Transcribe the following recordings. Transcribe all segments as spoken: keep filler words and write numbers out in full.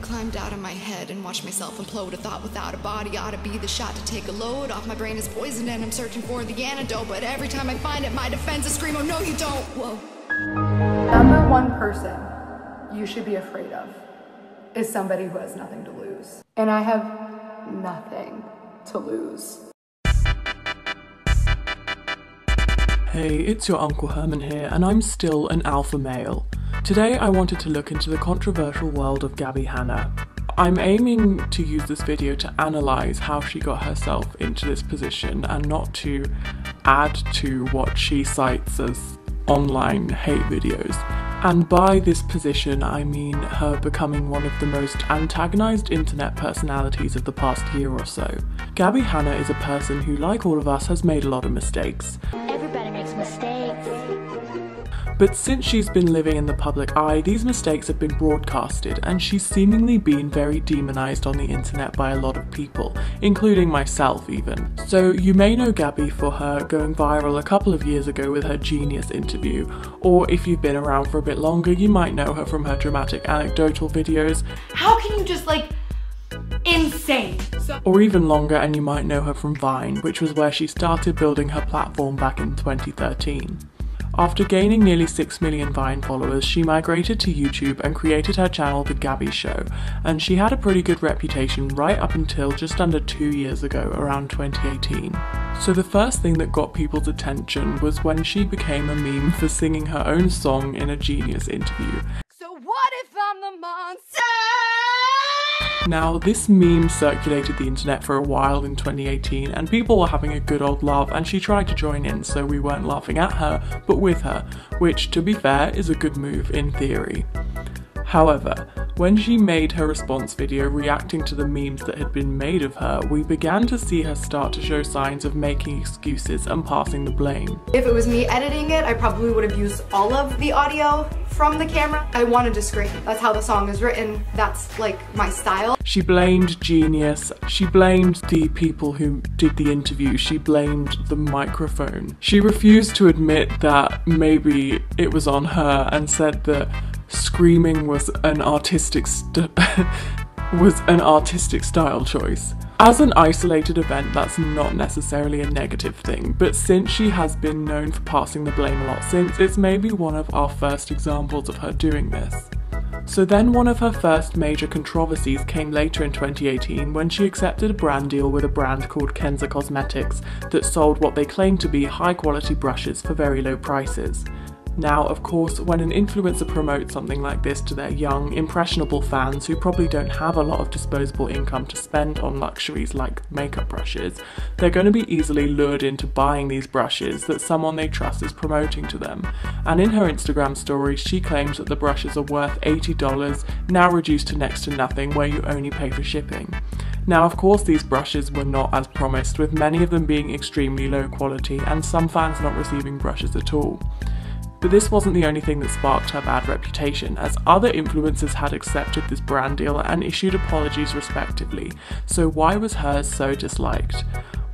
climbed out of my head and watched myself implode. A thought without a body ought to be the shot to take a load off. My brain is poisoned and I'm searching for the antidote, but every time I find it, my defenses scream, oh no you don't. Whoa. Number one person you should be afraid of is somebody who has nothing to lose. And I have nothing to lose. Hey, it's your Uncle Herman here, and I'm still an alpha male. Today I wanted to look into the controversial world of Gabbie Hanna. I'm aiming to use this video to analyse how she got herself into this position and not to add to what she cites as online hate videos. And by this position, I mean her becoming one of the most antagonised internet personalities of the past year or so. Gabbie Hanna is a person who, like all of us, has made a lot of mistakes. Everybody makes mistakes. But since she's been living in the public eye, these mistakes have been broadcasted, and she's seemingly been very demonised on the internet by a lot of people, including myself even. So you may know Gabbie for her going viral a couple of years ago with her Genius interview, or if you've been around for a bit longer, you might know her from her dramatic anecdotal videos. How can you just like... insane. So or even longer, and you might know her from Vine, which was where she started building her platform back in twenty thirteen. After gaining nearly six million Vine followers, she migrated to YouTube and created her channel The Gabbie Show, and she had a pretty good reputation right up until just under two years ago, around twenty eighteen. So the first thing that got people's attention was when she became a meme for singing her own song in a Genius interview. So what if I'm the monster? Now, this meme circulated the internet for a while in twenty eighteen, and people were having a good old laugh, and she tried to join in, so we weren't laughing at her, but with her, which, to be fair, is a good move in theory. However, when she made her response video reacting to the memes that had been made of her, we began to see her start to show signs of making excuses and passing the blame. If it was me editing it, I probably would have used all of the audio from the camera. I wanted to scream. That's how the song is written. That's like my style. She blamed Genius. She blamed the people who did the interview. She blamed the microphone. She refused to admit that maybe it was on her and said that screaming was an artistic st was an artistic style choice. As an isolated event, that's not necessarily a negative thing, but since she has been known for passing the blame a lot since, it's maybe one of our first examples of her doing this. So then one of her first major controversies came later in twenty eighteen when she accepted a brand deal with a brand called Kenza Cosmetics that sold what they claimed to be high quality brushes for very low prices. Now, of course, when an influencer promotes something like this to their young, impressionable fans who probably don't have a lot of disposable income to spend on luxuries like makeup brushes, they're going to be easily lured into buying these brushes that someone they trust is promoting to them. And in her Instagram story, she claims that the brushes are worth eighty dollars, now reduced to next to nothing, where you only pay for shipping. Now, of course, these brushes were not as promised, with many of them being extremely low quality and some fans not receiving brushes at all. But this wasn't the only thing that sparked her bad reputation, as other influencers had accepted this brand deal and issued apologies respectively, so why was hers so disliked?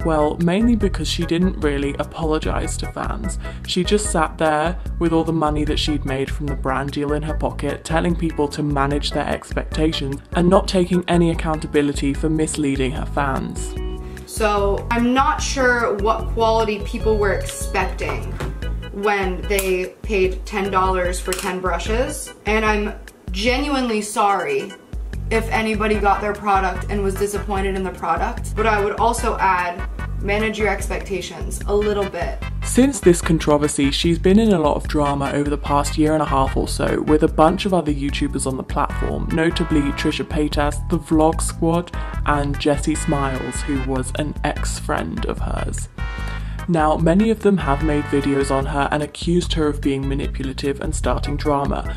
Well, mainly because she didn't really apologise to fans. She just sat there with all the money that she'd made from the brand deal in her pocket, telling people to manage their expectations and not taking any accountability for misleading her fans. So, I'm not sure what quality people were expecting when they paid ten dollars for ten brushes. And I'm genuinely sorry if anybody got their product and was disappointed in the product. But I would also add, manage your expectations a little bit. Since this controversy, she's been in a lot of drama over the past year and a half or so with a bunch of other YouTubers on the platform, notably Trisha Paytas, The Vlog Squad, and Jesse Smiles, who was an ex-friend of hers. Now, many of them have made videos on her and accused her of being manipulative and starting drama.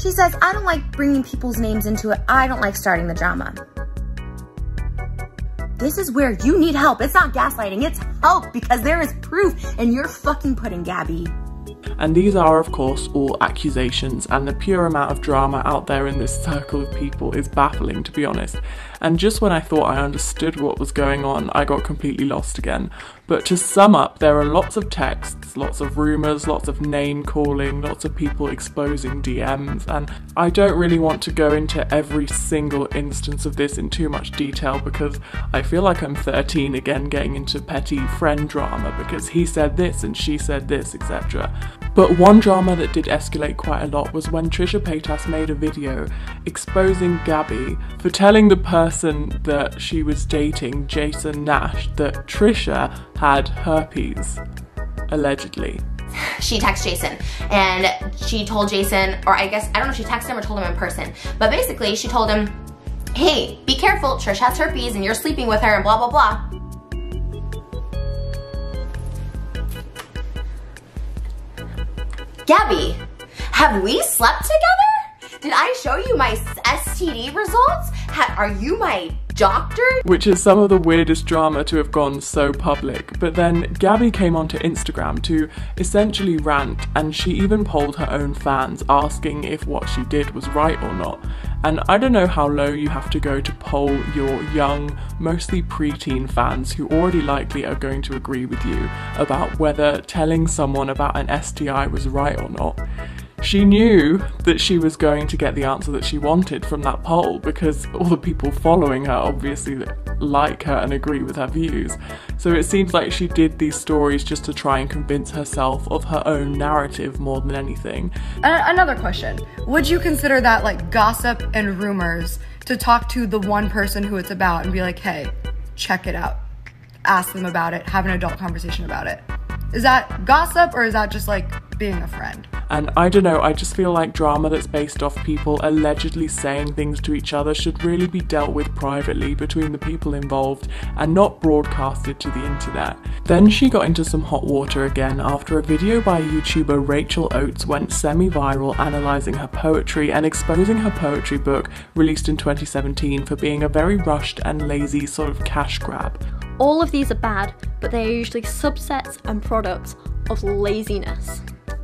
She says, I don't like bringing people's names into it. I don't like starting the drama. This is where you need help. It's not gaslighting, it's help, because there is proof and you're fucking putting Gabbie. And these are, of course, all accusations, and the pure amount of drama out there in this circle of people is baffling, to be honest. And just when I thought I understood what was going on, I got completely lost again. But to sum up, there are lots of texts, lots of rumours, lots of name calling, lots of people exposing D Ms, and I don't really want to go into every single instance of this in too much detail because I feel like I'm thirteen again getting into petty friend drama because he said this and she said this, et cetera. But one drama that did escalate quite a lot was when Trisha Paytas made a video exposing Gabbie for telling the person that she was dating, Jason Nash, that Trisha had herpes, allegedly. She texted Jason and she told Jason, or I guess, I don't know if she texted him or told him in person, but basically she told him, hey, be careful, Trish has herpes and you're sleeping with her and blah, blah, blah. Gabbie, have we slept together? Did I show you my S T D results? Ha- are you my doctor? Which is some of the weirdest drama to have gone so public. But then Gabbie came onto Instagram to essentially rant, and she even polled her own fans asking if what she did was right or not. And I don't know how low you have to go to poll your young, mostly preteen fans who already likely are going to agree with you about whether telling someone about an S T I was right or not. She knew that she was going to get the answer that she wanted from that poll because all the people following her obviously like her and agree with her views. So it seems like she did these stories just to try and convince herself of her own narrative more than anything. Uh, another question. Would you consider that like gossip and rumors to talk to the one person who it's about and be like, hey, check it out, ask them about it, have an adult conversation about it? Is that gossip or is that just like being a friend? And I don't know, I just feel like drama that's based off people allegedly saying things to each other should really be dealt with privately between the people involved and not broadcasted to the internet. Then she got into some hot water again after a video by YouTuber Rachel Oates went semi-viral analysing her poetry and exposing her poetry book released in twenty seventeen for being a very rushed and lazy sort of cash grab. All of these are bad, but they are usually subsets and products of laziness.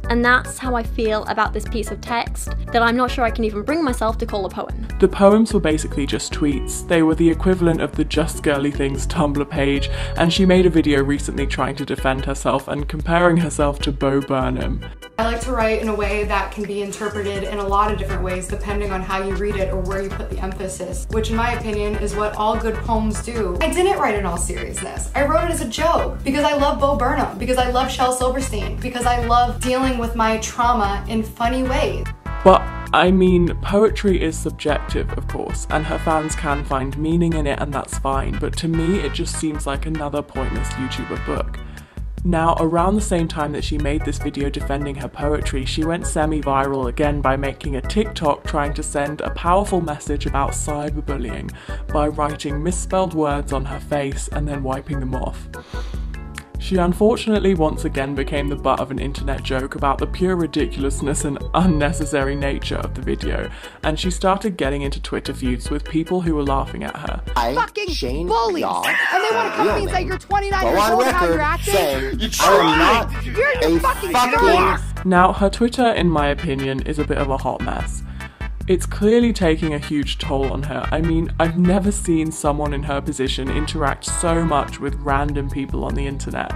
And that's how I feel about this piece of text, that I'm not sure I can even bring myself to call a poem. The poems were basically just tweets. They were the equivalent of the Just Girly Things Tumblr page, and she made a video recently trying to defend herself and comparing herself to Bo Burnham. I like to write in a way that can be interpreted in a lot of different ways depending on how you read it or where you put the emphasis, which in my opinion is what all good poems do. I didn't write it in all seriousness. I wrote it as a joke because I love Bo Burnham, because I love Shel Silverstein, because I love dealing with my trauma in funny ways. But I mean, poetry is subjective, of course, and her fans can find meaning in it and that's fine, but to me it just seems like another pointless YouTuber book. Now, around the same time that she made this video defending her poetry, she went semi-viral again by making a TikTok trying to send a powerful message about cyberbullying by writing misspelled words on her face and then wiping them off. She unfortunately once again became the butt of an internet joke about the pure ridiculousness and unnecessary nature of the video, and she started getting into Twitter feuds with people who were laughing at her. I fucking Shane bullies, and they want to come means that you're twenty-nine years old and how you're acting. You tried. Not you're a fucking, fucking Now, her Twitter, in my opinion, is a bit of a hot mess. It's clearly taking a huge toll on her. I mean, I've never seen someone in her position interact so much with random people on the internet.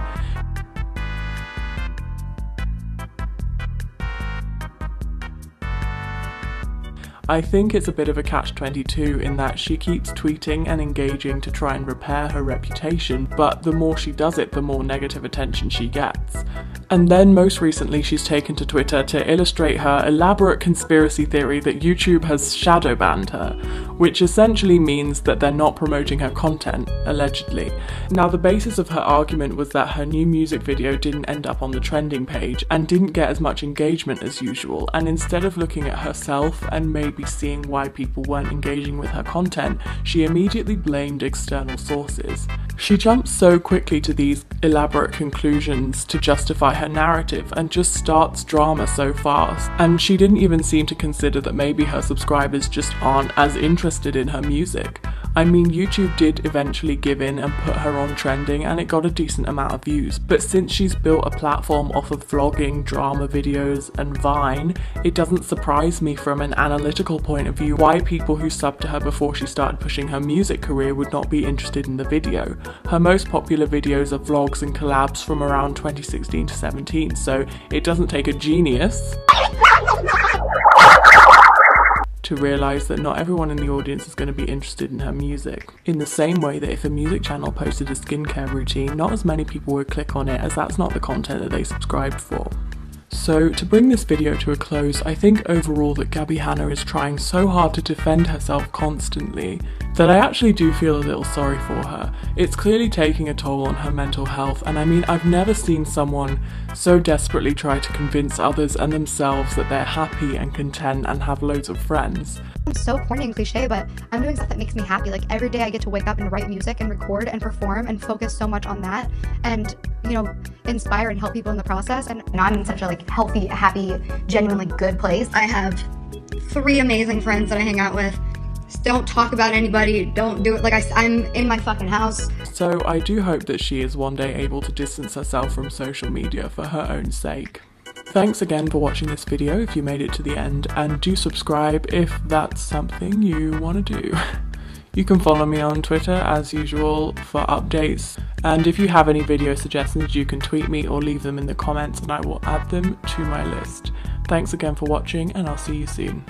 I think it's a bit of a catch twenty-two in that she keeps tweeting and engaging to try and repair her reputation, but the more she does it, the more negative attention she gets. And then most recently she's taken to Twitter to illustrate her elaborate conspiracy theory that YouTube has shadow banned her, which essentially means that they're not promoting her content, allegedly. Now, the basis of her argument was that her new music video didn't end up on the trending page and didn't get as much engagement as usual, and instead of looking at herself and maybe seeing why people weren't engaging with her content, she immediately blamed external sources. She jumped so quickly to these elaborate conclusions to justify her narrative and just starts drama so fast, and she didn't even seem to consider that maybe her subscribers just aren't as interested in her music. I mean, YouTube did eventually give in and put her on trending, and it got a decent amount of views, but since she's built a platform off of vlogging, drama videos and Vine, it doesn't surprise me from an analytical point of view why people who subbed to her before she started pushing her music career would not be interested in the video. Her most popular videos are vlogs and collabs from around twenty sixteen to seventeen, so it doesn't take a genius to realise that not everyone in the audience is going to be interested in her music. In the same way that if a music channel posted a skincare routine, not as many people would click on it, as that's not the content that they subscribed for. So to bring this video to a close, I think overall that Gabbie Hanna is trying so hard to defend herself constantly that I actually do feel a little sorry for her. It's clearly taking a toll on her mental health, and I mean, I've never seen someone so desperately try to convince others and themselves that they're happy and content and have loads of friends. I'm so corny and cliche, but I'm doing stuff that makes me happy. Like every day I get to wake up and write music and record and perform and focus so much on that and, you know, inspire and help people in the process. And now I'm in such a like healthy, happy, genuinely good place. I have three amazing friends that I hang out with. Don't talk about anybody, don't do it, like I, I'm in my fucking house. So I do hope that she is one day able to distance herself from social media for her own sake. Thanks again for watching this video if you made it to the end, and do subscribe if that's something you want to do. You can follow me on Twitter as usual for updates, and if you have any video suggestions you can tweet me or leave them in the comments and I will add them to my list. Thanks again for watching, and I'll see you soon.